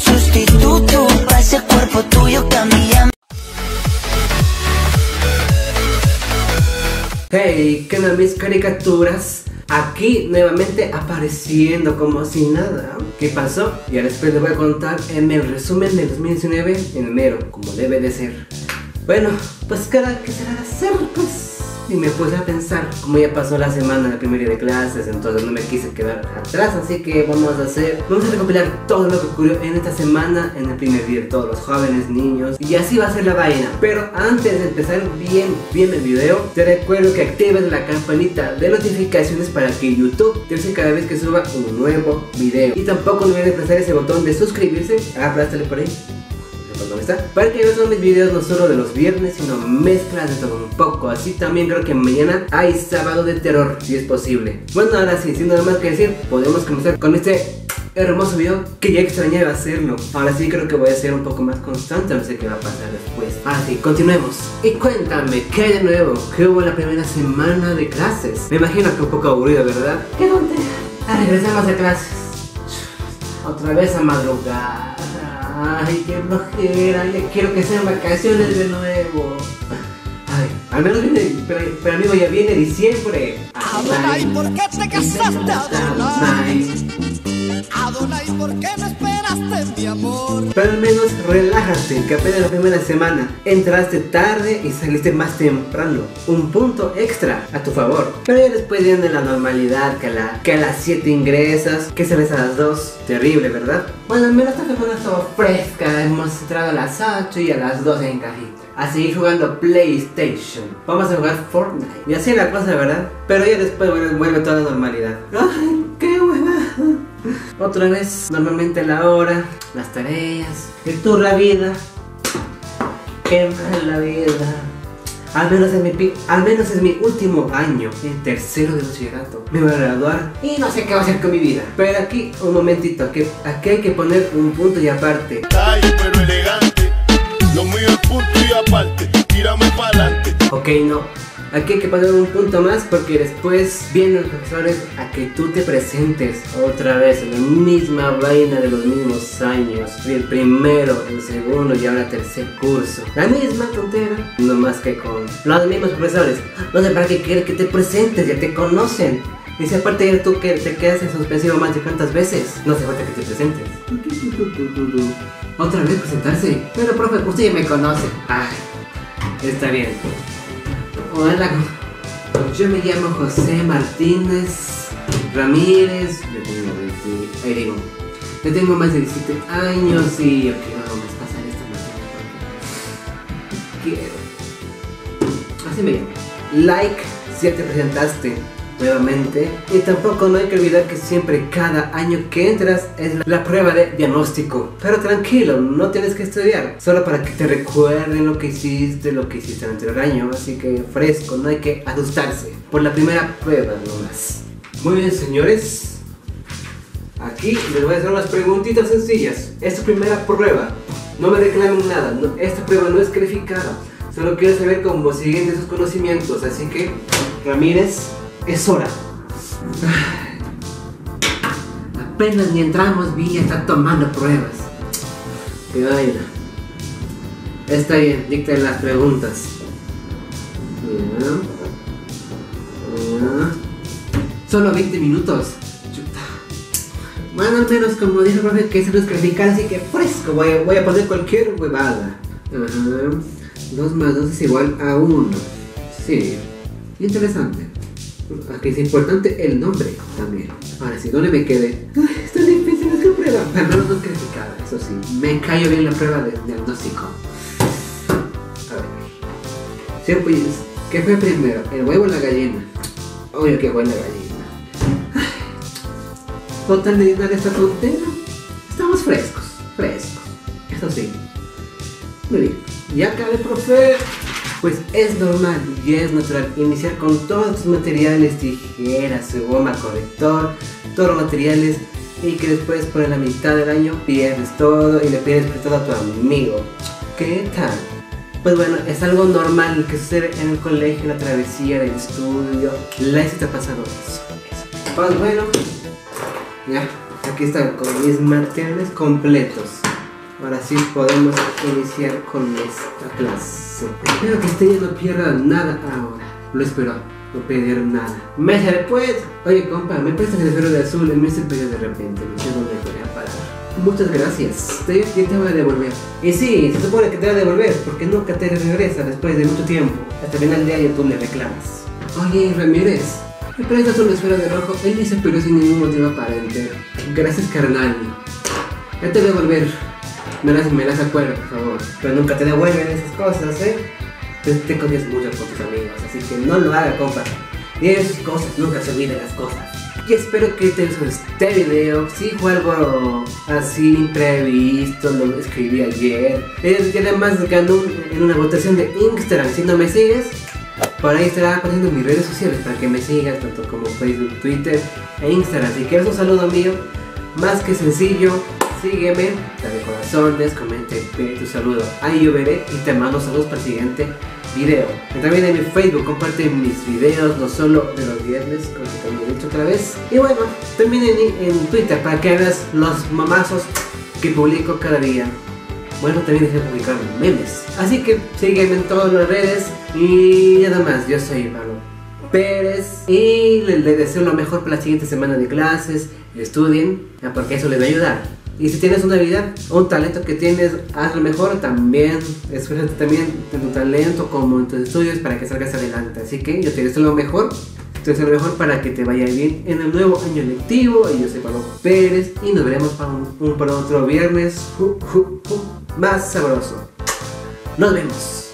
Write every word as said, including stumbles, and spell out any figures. sustituto para ese cuerpo tuyo que a mí ya me... Hey, ¿qué onda mis caricaturas? Aquí nuevamente apareciendo como si nada. ¿Qué pasó? Y ahora después les voy a contar en el resumen del dos mil diecinueve en enero, como debe de ser. Bueno, pues cada que será de hacer, pues. Y me puse a pensar, como ya pasó la semana, la primera de clases, entonces no me quise quedar atrás, así que vamos a hacer, vamos a recopilar todo lo que ocurrió en esta semana, en el primer día de todos los jóvenes, niños, y así va a ser la vaina. Pero antes de empezar bien, bien el video, te recuerdo que actives la campanita de notificaciones para que YouTube te avise cada vez que suba un nuevo video. Y tampoco olvides de prestar ese botón de suscribirse, aplástale por ahí. Para que veas mis videos no solo de los viernes, sino mezclas de todo un poco. Así también creo que mañana hay sábado de terror, si es posible. Bueno, ahora sí, sin nada más que decir, podemos comenzar con este hermoso video que ya extrañaba hacerlo. Ahora sí creo que voy a ser un poco más constante, no sé qué va a pasar después. Ahora sí, continuemos. Y cuéntame, ¿qué hay de nuevo? ¿Qué hubo en la primera semana de clases? Me imagino que un poco aburrido, ¿verdad? ¿Qué dónde? Ah, regresamos a clases. Otra vez a madrugar. Ay, qué flojera, ya quiero que sean vacaciones de nuevo. Ay, al menos viene, pero, pero amigo, ya viene diciembre. Adonai, ¿por qué te casaste, Adonai? Adonai, ¿por qué no esperaste, mi amor? Pero al menos relájate, que apenas la primera semana entraste tarde y saliste más temprano. Un punto extra a tu favor. Pero ya después viene la normalidad, que a, la, que a las siete ingresas, que sales a las dos. Terrible, ¿verdad? Bueno, al menos esta semana estaba fresca, hemos entrado a las ocho y a las doce en cajita. A seguir jugando PlayStation. Vamos a jugar Fortnite. Y así la cosa, ¿verdad? Pero ya después bueno, vuelve toda la normalidad. ¡Ay, qué hueva! Otra vez, normalmente la hora, las tareas, el tour, la vida. ¡Qué mala vida! Al menos, es mi, al menos es mi último año, el tercero de bachillerato. Me voy a graduar y no sé qué va a hacer con mi vida. Pero aquí, un momentito, que aquí hay que poner un punto y aparte. Ay, pero elegante, lo mío es punto y aparte, tírame para adelante. Ok, no. Aquí hay que poner un punto más porque después vienen los profesores a que tú te presentes otra vez en la misma vaina de los mismos años. El primero, el segundo y ahora tercer curso. La misma tontera, no más que con los mismos profesores. No sé para qué quieren que te presentes, ya te conocen. Y si aparte de tú que te quedas en suspensivo más de cuántas veces, no hace falta que te presentes. Otra vez presentarse. Pero profe, usted ya me conoce. Ay, está bien. Hola, yo me llamo José Martínez Ramírez, yo tengo veinte, ahí digo, yo tengo más de diecisiete años y ok, vamos a pasar esta mañana. Quiero. Así me llamo. Like si te presentaste nuevamente. Y tampoco no hay que olvidar que siempre cada año que entras es la prueba de diagnóstico. Pero tranquilo, no tienes que estudiar, solo para que te recuerden lo que hiciste, lo que hiciste en el anterior año. Así que fresco, no hay que asustarse por la primera prueba nomás. Muy bien señores, aquí les voy a hacer unas preguntitas sencillas. Esta primera prueba, no me reclamen nada, no, esta prueba no es calificada. Solo quiero saber cómo siguen de sus conocimientos, así que Ramírez, es hora. Apenas ni entramos, vi ya está tomando pruebas. Qué vaina. Está bien, dicten las preguntas. Ya. Ya. Solo veinte minutos. Chuta. Bueno, al menos como dijo el profe que se los calificar, así que fresco. Voy a, voy a poner cualquier huevada. Ajá. dos más dos es igual a uno. Sí. Interesante. Aquí es importante el nombre también. Ahora sí, ¿dónde me quedé? Ay, está difícil esta prueba. Pero no es calificada, eso sí. Me cayó bien la prueba de diagnóstico. A ver. Siempre, ¿qué fue primero? ¿El huevo o la gallina? Obvio que fue la gallina. Ay, total de llenar esta frontera. Estamos frescos, frescos. Eso sí. Muy bien. Ya acabé, profe. Pues es normal y es natural iniciar con todos tus materiales, tijeras, goma, corrector, todos los materiales y que después por la mitad del año pierdes todo y le pides prestado a tu amigo. ¿Qué tal? Pues bueno, es algo normal que sucede en el colegio, en la travesía del estudio, la historia ha pasado eso, eso. Pues bueno, ya, aquí están con mis materiales completos. para así podemos iniciar con esta clase. Espero que ustedes no pierdan nada ahora. Lo espero, no perdieron nada. Meses después, oye compa, me prestas el esfero de azul en mi sepello de repente. Me tengo que poner a parar. Muchas gracias, te, yo te voy a devolver. Y sí, se supone que te va a devolver, porque nunca te regresa después de mucho tiempo. Hasta el final de año tú me reclamas. Oye Ramírez, me prestas una esfera de rojo en mi sepello sin ningún motivo aparente. Gracias carnal, ya te voy a devolver. Me las, me las acuerdo, por favor. Pero nunca te devuelven esas cosas, ¿eh? Te, te copias mucho con tus amigos, así que no lo hagas, compa. Y esas cosas, nunca se olviden las cosas. Y espero que te guste este video. Si fue algo así imprevisto, lo escribí ayer. Y además ganó en una votación de Instagram. Si no me sigues, por ahí estará apareciendo mis redes sociales para que me sigas, tanto como Facebook, Twitter e Instagram. Así que es un saludo mío, más que sencillo. Sígueme, dale corazones, comenta, ve tu saludo, ahí yo veré y te mando saludos para el siguiente video. Y también en mi Facebook comparte mis videos, no solo de los viernes, como también he dicho otra vez. Y bueno, también en, en Twitter para que veas los mamazos que publico cada día. Bueno, también dejé de publicar memes. Así que sígueme en todas las redes y nada más, yo soy Pablo Pérez y les deseo lo mejor para la siguiente semana de clases. Estudien, porque eso les va a ayudar. Y si tienes una habilidad o un talento que tienes, hazlo mejor también. Esfuérzate también en tu talento como en tus estudios para que salgas adelante. Así que yo te deseo lo mejor. Te deseo lo mejor para que te vaya bien en el nuevo año lectivo. Y yo soy Pablo Pérez y nos veremos para, un, un, para otro viernes uh, uh, uh, más sabroso. Nos vemos.